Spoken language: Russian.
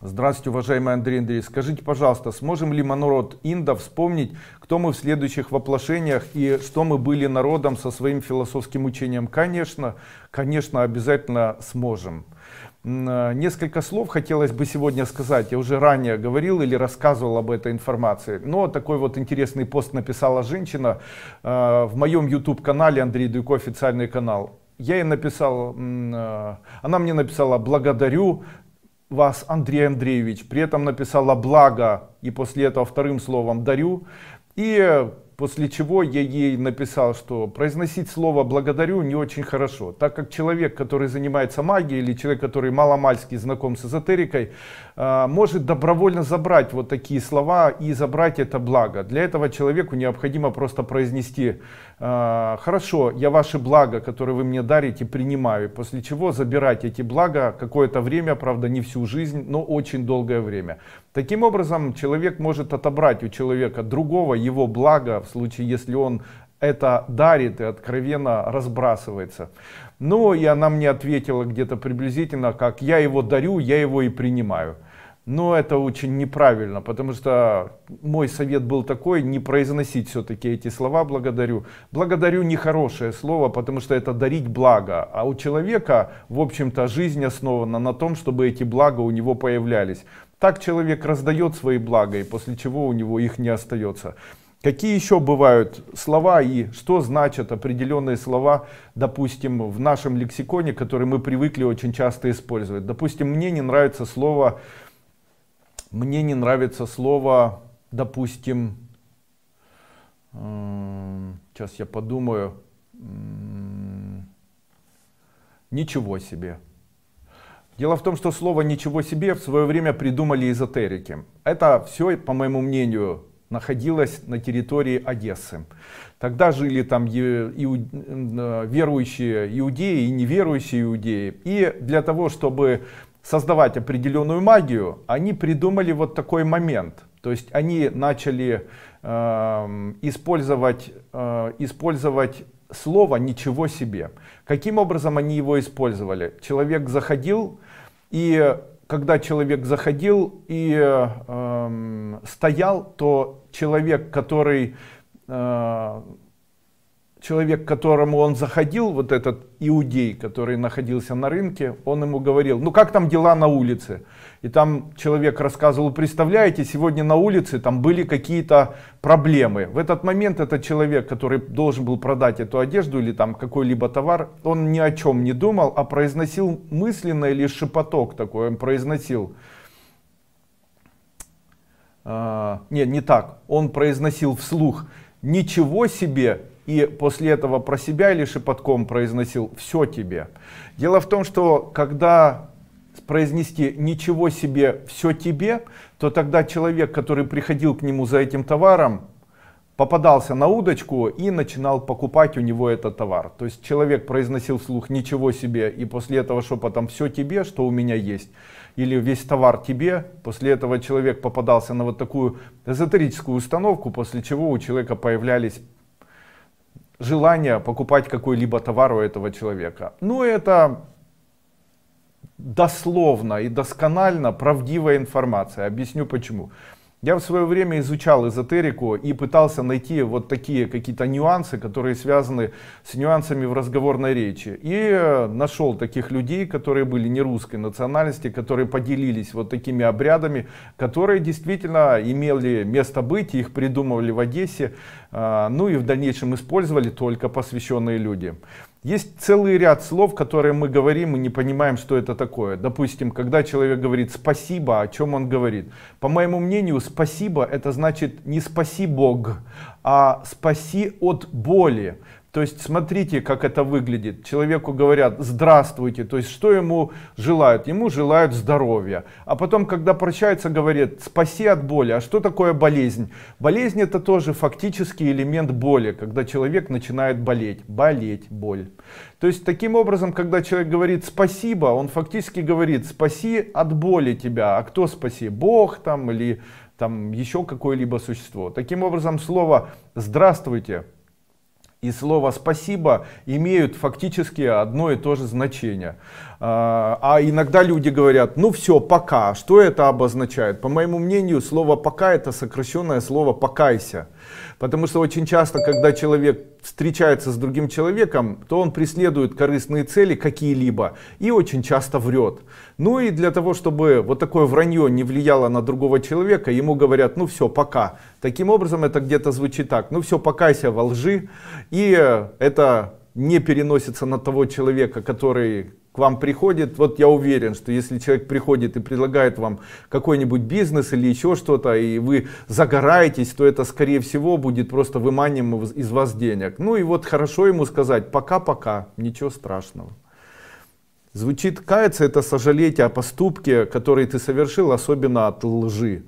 Здравствуйте, уважаемый Андрей. Скажите, пожалуйста, сможем ли мы, народ Инда, вспомнить, кто мы в следующих воплощениях и что мы были народом со своим философским учением? Конечно, конечно, обязательно сможем. Несколько слов хотелось бы сегодня сказать. Я уже ранее говорил или рассказывал об этой информации, но такой вот интересный пост написала женщина в моем YouTube-канале Андрей Дуйко, официальный канал. Я ей написал, она мне написала: «Благодарю вас, Андрей Андреевич», при этом написала «благо» и после этого вторым словом «дарю», и после чего я ей написал, что произносить слово «благодарю» не очень хорошо, так как человек, который занимается магией, или человек, который маломальски знаком с эзотерикой, может добровольно забрать вот такие слова и забрать это благо. Для этого человеку необходимо просто произнести: «Хорошо, я ваше благо, которое вы мне дарите, принимаю», после чего забирать эти блага какое-то время, правда не всю жизнь, но очень долгое время. Таким образом, человек может отобрать у человека другого его блага, в случае, если он это дарит и откровенно разбрасывается. Ну и она мне ответила где-то приблизительно как: «Я его дарю, я его и принимаю». Но это очень неправильно, потому что мой совет был такой: не произносить все-таки эти слова «благодарю». «Благодарю» нехорошее слово, потому что это дарить благо, а у человека, в общем-то, жизнь основана на том, чтобы эти блага у него появлялись. Так человек раздает свои блага, и после чего у него их не остается. Какие еще бывают слова и что значат определенные слова, допустим, в нашем лексиконе, которые мы привыкли очень часто использовать? Допустим, мне не нравится слово... Мне не нравится слово, допустим, сейчас я подумаю, «ничего себе». Дело в том, что слово «ничего себе» в свое время придумали эзотерики. Это все, по моему мнению, находилась на территории Одессы. Тогда жили там верующие иудеи и неверующие иудеи. И для того, чтобы создавать определенную магию, они придумали вот такой момент. То есть они начали использовать слово «ничего себе». Каким образом они его использовали? Человек заходил, и когда человек заходил и стоял, то человек, к которому он заходил, вот этот иудей, который находился на рынке, он ему говорил: «Ну как там дела на улице?» И там человек рассказывал: «Представляете, сегодня на улице там были какие-то проблемы». В этот момент этот человек, который должен был продать эту одежду или там какой-либо товар, он ни о чем не думал, а произносил мысленно или шепоток такой, он произносил. Нет, не так, он произносил вслух: «Ничего себе!» И после этого про себя или шепотком произносил: «Все тебе». Дело в том, что когда произнести «ничего себе, все тебе», то тогда человек, который приходил к нему за этим товаром, попадался на удочку и начинал покупать у него этот товар. То есть человек произносил вслух «ничего себе» и после этого шепотом «все тебе, что у меня есть», или «весь товар тебе». После этого человек попадался на вот такую эзотерическую установку, после чего у человека появлялись желание покупать какой-либо товар у этого человека. Ну, это дословно и досконально правдивая информация. Объясню почему. Я в свое время изучал эзотерику и пытался найти вот такие какие-то нюансы, которые связаны с нюансами в разговорной речи. И нашел таких людей, которые были не русской национальности, которые поделились вот такими обрядами, которые действительно имели место быть, их придумывали в Одессе, ну и в дальнейшем использовали только посвященные люди. Есть целый ряд слов, которые мы говорим и не понимаем, что это такое. Допустим, когда человек говорит «спасибо», о чем он говорит? По моему мнению, «спасибо» это значит не «спаси Бог», а «спаси от боли». То есть смотрите, как это выглядит. Человеку говорят «здравствуйте», то есть что ему желают? Ему желают здоровья. А потом, когда прощается, говорят «спаси от боли». А что такое болезнь? Болезнь — это тоже фактически элемент боли, когда человек начинает болеть. Болеть, боль. То есть таким образом, когда человек говорит «спасибо», он фактически говорит «спаси от боли тебя». А кто спаси? Бог там или там еще какое-либо существо. Таким образом, слово «здравствуйте» и слово «спасибо» имеют фактически одно и то же значение. А иногда люди говорят: ну все, пока. Что это обозначает? По моему мнению, слово «пока» — это сокращенное слово «покайся». Потому что очень часто, когда человек встречается с другим человеком, то он преследует корыстные цели какие-либо и очень часто врет. Ну и для того, чтобы вот такое вранье не влияло на другого человека, ему говорят: ну все, пока. Таким образом, это где-то звучит так: ну все, покайся во лжи. И это не переносится на того человека, который к вам приходит. Вот я уверен, что если человек приходит и предлагает вам какой-нибудь бизнес или еще что-то, и вы загораетесь, то это, скорее всего, будет просто выманием из вас денег. Ну и вот хорошо ему сказать: пока-пока, ничего страшного. Звучит: каяться — это сожалеть о поступке, который ты совершил, особенно от лжи.